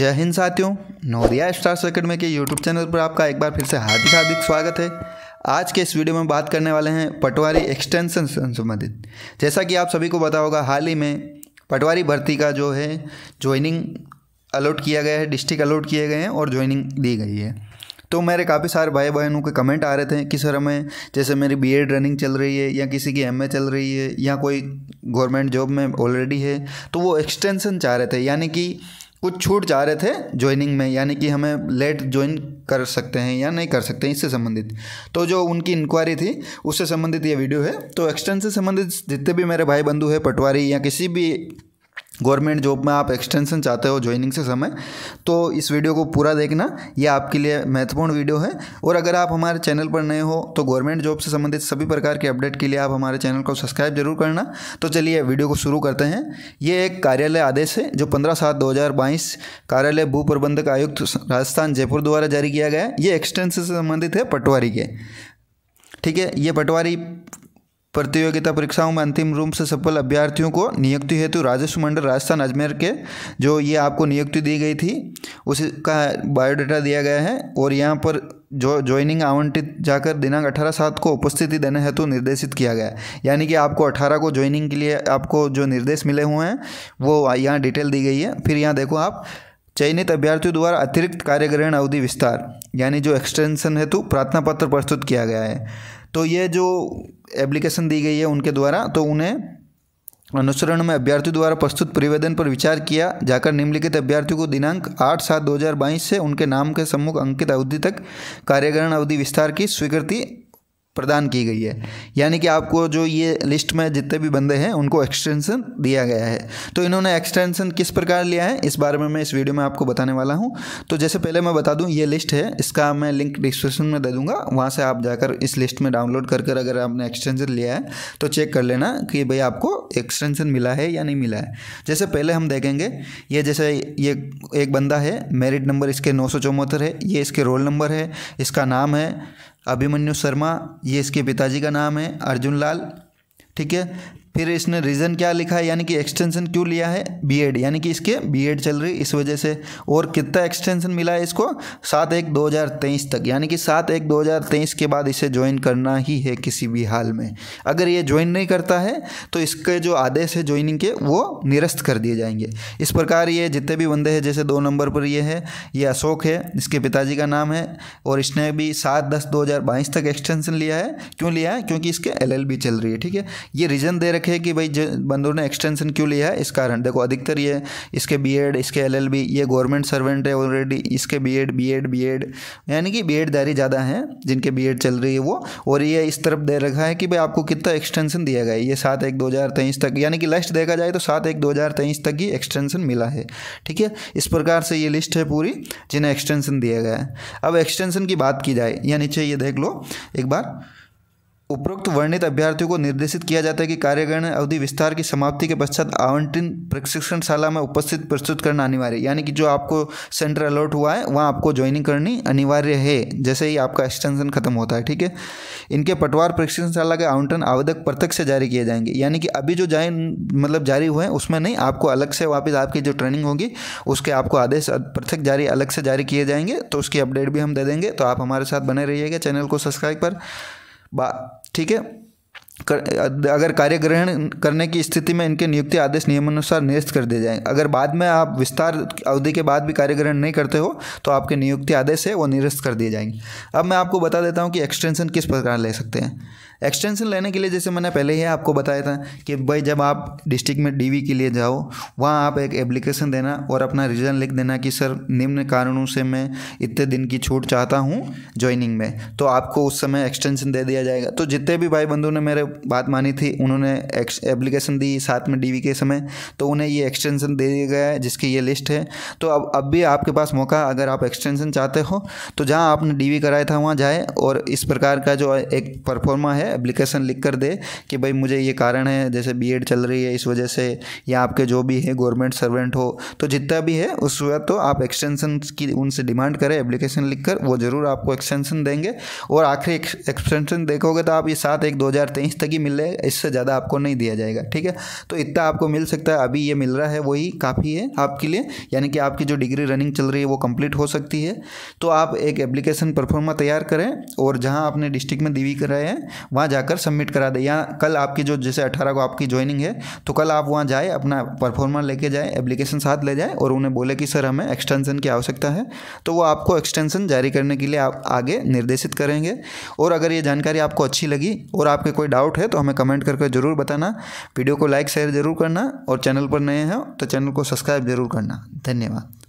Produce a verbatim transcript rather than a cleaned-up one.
जय हिंद साथियों, Navodaya stars academy के यूट्यूब चैनल पर आपका एक बार फिर से हार्दिक हार्दिक स्वागत है। आज के इस वीडियो में बात करने वाले हैं पटवारी एक्सटेंशन से संबंधित। जैसा कि आप सभी को पता होगा, हाल ही में पटवारी भर्ती का जो है ज्वाइनिंग अलॉट किया गया है, डिस्ट्रिक्ट अलॉट किए गए हैं और ज्वाइनिंग दी गई है। तो मेरे काफ़ी सारे भाई बहनों के कमेंट आ रहे थे कि सर हमें, जैसे मेरी बीएड रनिंग चल रही है या किसी की एमए चल रही है या कोई गवर्नमेंट जॉब में ऑलरेडी है, तो वो एक्सटेंशन चाह रहे थे, यानी कि कुछ छूट चाह रहे थे ज्वाइनिंग में, यानी कि हमें लेट ज्वाइन कर सकते हैं या नहीं कर सकते हैं, इससे संबंधित। तो जो उनकी इंक्वायरी थी उससे संबंधित ये वीडियो है। तो एक्सटेंशन से संबंधित जितने भी मेरे भाई बंधु हैं पटवारी या किसी भी गवर्नमेंट जॉब में आप एक्सटेंशन चाहते हो ज्वाइनिंग से समय, तो इस वीडियो को पूरा देखना, यह आपके लिए महत्वपूर्ण वीडियो है। और अगर आप हमारे चैनल पर नए हो तो गवर्नमेंट जॉब से संबंधित सभी प्रकार के अपडेट के लिए आप हमारे चैनल को सब्सक्राइब जरूर करना। तो चलिए वीडियो को शुरू करते हैं। ये एक कार्यालय आदेश है जो पंद्रह सात दो हज़ार बाईस कार्यालय भू प्रबंधक आयुक्त राजस्थान जयपुर द्वारा जारी किया गया है। ये एक्सटेंशन से संबंधित है पटवारी के, ठीक है। ये पटवारी प्रतियोगिता परीक्षाओं में अंतिम रूप से सफल अभ्यर्थियों को नियुक्ति हेतु राजस्व मंडल राजस्थान अजमेर के, जो ये आपको नियुक्ति दी गई थी, उसका बायोडाटा दिया गया है। और यहाँ पर जो ज्वाइनिंग आवंटित जाकर दिनांक अठारह सात को उपस्थिति देने हेतु निर्देशित किया गया है, यानी कि आपको अठारह को ज्वाइनिंग के लिए आपको जो निर्देश मिले हुए हैं वो यहाँ डिटेल दी गई है। फिर यहाँ देखो आप, चयनित अभ्यर्थियों द्वारा अतिरिक्त कार्यग्रहण अवधि विस्तार, यानी जो एक्सटेंशन हेतु प्रार्थना पत्र प्रस्तुत किया गया है। तो ये जो एप्लीकेशन दी गई है उनके द्वारा, तो उन्हें अनुसरण में अभ्यर्थियों द्वारा प्रस्तुत प्रतिवेदन पर विचार किया जाकर निम्नलिखित अभ्यर्थियों को दिनांक आठ सात दो हज़ार बाईस से उनके नाम के सम्मुख अंकित अवधि तक कार्यग्रहण अवधि विस्तार की स्वीकृति प्रदान की गई है, यानी कि आपको जो ये लिस्ट में जितने भी बंदे हैं उनको एक्सटेंशन दिया गया है। तो इन्होंने एक्सटेंशन किस प्रकार लिया है इस बारे में मैं इस वीडियो में आपको बताने वाला हूं। तो जैसे पहले मैं बता दूं, ये लिस्ट है, इसका मैं लिंक डिस्क्रिप्शन में दे दूंगा, वहां से आप जाकर इस लिस्ट में डाउनलोड कर कर अगर आपने एक्सटेंशन लिया है तो चेक कर लेना कि भाई आपको एक्सटेंशन मिला है या नहीं मिला है। जैसे पहले हम देखेंगे, ये जैसे ये एक बंदा है, मेरिट नंबर इसके नौ सौ चौहत्तर है, ये इसके रोल नंबर है, इसका नाम है अभिमन्यु शर्मा, ये इसके पिताजी का नाम है अर्जुन लाल, ठीक है। फिर इसने रीज़न क्या लिखा है, यानी कि एक्सटेंशन क्यों लिया है, बीएड, यानी कि इसके बीएड चल रही इस वजह से। और कितना एक्सटेंशन मिला है इसको, सात एक दो हज़ार तेईस तक, यानी कि सात एक दो हज़ार तेईस के बाद इसे ज्वाइन करना ही है किसी भी हाल में। अगर ये ज्वाइन नहीं करता है तो इसके जो आदेश है ज्वाइनिंग के वो निरस्त कर दिए जाएंगे। इस प्रकार ये जितने भी बंदे हैं, जैसे दो नंबर पर ये है, ये अशोक है, इसके पिताजी का नाम है, और इसने भी सात दस दो हज़ार बाईस तक एक्सटेंशन लिया है। क्यों लिया है, क्योंकि इसके एल एल बी चल रही है, ठीक है। ये रीज़न दे रखे कि भाई बंदों ने एक्सटेंशन क्यों लिया है इस कारण। देखो अधिकतर ये इसके बीएड, इसके एलएलबी, ये गवर्नमेंट सर्वेंट है ऑलरेडी, इसके बीएड बीएड बीएड यानी कि बीएडधारी ज़्यादा हैं जिनके बीएड चल रही है वो। और ये इस तरफ दे रखा है कि भाई आपको कितना एक्सटेंशन दिया गया है, ये सात एक दो हज़ार तेईस तक, यानी कि लास्ट देखा जाए तो सात एक दो हज़ार तेईस तक ही एक्सटेंशन मिला है, ठीक है। इस प्रकार से ये लिस्ट है पूरी जिन्हें एक्सटेंशन दिया गया है। अब एक्सटेंशन की बात की जाए, या नीचे ये देख लो एक बार, उपरोक्त वर्णित अभ्यर्थियों को निर्देशित किया जाता है कि कार्यग्रहण अवधि विस्तार की समाप्ति के पश्चात आवंटन प्रशिक्षणशाला में उपस्थित प्रस्तुत करना अनिवार्य, यानी कि जो आपको सेंटर अलॉट हुआ है वहाँ आपको ज्वाइनिंग करनी अनिवार्य है जैसे ही आपका एक्सटेंशन खत्म होता है, ठीक है। इनके पटवार प्रशिक्षणशाला के आवंटन आवेदक प्रत्यक्ष से जारी किए जाएंगे, यानी कि अभी जो जाए मतलब जारी हुए हैं उसमें नहीं, आपको अलग से वापस आपकी जो ट्रेनिंग होगी उसके आपको आदेश प्रत्यक्ष जारी अलग से जारी किए जाएंगे। तो उसकी अपडेट भी हम दे देंगे, तो आप हमारे साथ बने रहिएगा चैनल को सब्सक्राइब पर बा ठीक है। कर, अगर कार्यग्रहण करने की स्थिति में इनके नियुक्ति आदेश नियमानुसार निरस्त कर दिए जाएंगे। अगर बाद में आप विस्तार अवधि के बाद भी कार्यग्रहण नहीं करते हो तो आपके नियुक्ति आदेश है वो निरस्त कर दिए जाएंगे। अब मैं आपको बता देता हूं कि एक्सटेंशन किस प्रकार ले सकते हैं। एक्सटेंशन लेने के लिए, जैसे मैंने पहले ही आपको बताया था कि भाई जब आप डिस्ट्रिक्ट में डीवी के लिए जाओ वहाँ आप एक एप्लीकेशन देना और अपना रीज़न लिख देना कि सर निम्न कारणों से मैं इतने दिन की छूट चाहता हूँ ज्वाइनिंग में, तो आपको उस समय एक्सटेंशन दे दिया जाएगा। तो जितने भी भाई बंधु ने मेरे बात मानी थी, उन्होंने एप्लीकेशन दी साथ में डीवी के समय, तो उन्हें ये एक्सटेंशन दे दिया गया है जिसकी ये लिस्ट है। तो अब अब भी आपके पास मौका, अगर आप एक्सटेंशन चाहते हो तो जहाँ आपने डीवी कराया था वहाँ जाए और इस प्रकार का जो एक परफॉर्मा है एप्लीकेशन लिख कर दे कि भाई मुझे ये कारण है, जैसे बीएड चल रही है इस वजह से, या आपके जो भी है गवर्नमेंट सर्वेंट हो, तो जितना भी है उस वक्त तो आप एक्सटेंशन की उनसे डिमांड करें एप्लीकेशन लिख कर, वो ज़रूर आपको एक्सटेंशन देंगे। और आखिरी एक्सटेंशन देखोगे तो आप ये सात एक दो हज़ार तेईस तक ही मिल रहा है, इससे ज़्यादा आपको नहीं दिया जाएगा। ठीक है, तो इतना आपको मिल सकता है, अभी ये मिल रहा है वही काफ़ी है आपके लिए, यानी कि आपकी जो डिग्री रनिंग चल रही है वो कंप्लीट हो सकती है। तो आप एक एप्लीकेशन परफॉर्मा तैयार करें और जहाँ आपने डिस्ट्रिक्ट में दी कराए हैं वहाँ जाकर सबमिट करा दें, या कल आपकी जो जैसे अठारह को आपकी ज्वाइनिंग है तो कल आप वहाँ जाए, अपना परफॉर्मा लेके जाए, एप्लीकेशन साथ ले जाए और उन्हें बोले कि सर हमें एक्सटेंशन की आवश्यकता है, तो वो आपको एक्सटेंशन जारी करने के लिए आप आगे निर्देशित करेंगे। और अगर ये जानकारी आपको अच्छी लगी और आपके कोई डाउट है तो हमें कमेंट करके जरूर बताना, वीडियो को लाइक शेयर जरूर करना और चैनल पर नए हैं तो चैनल को सब्सक्राइब जरूर करना। धन्यवाद।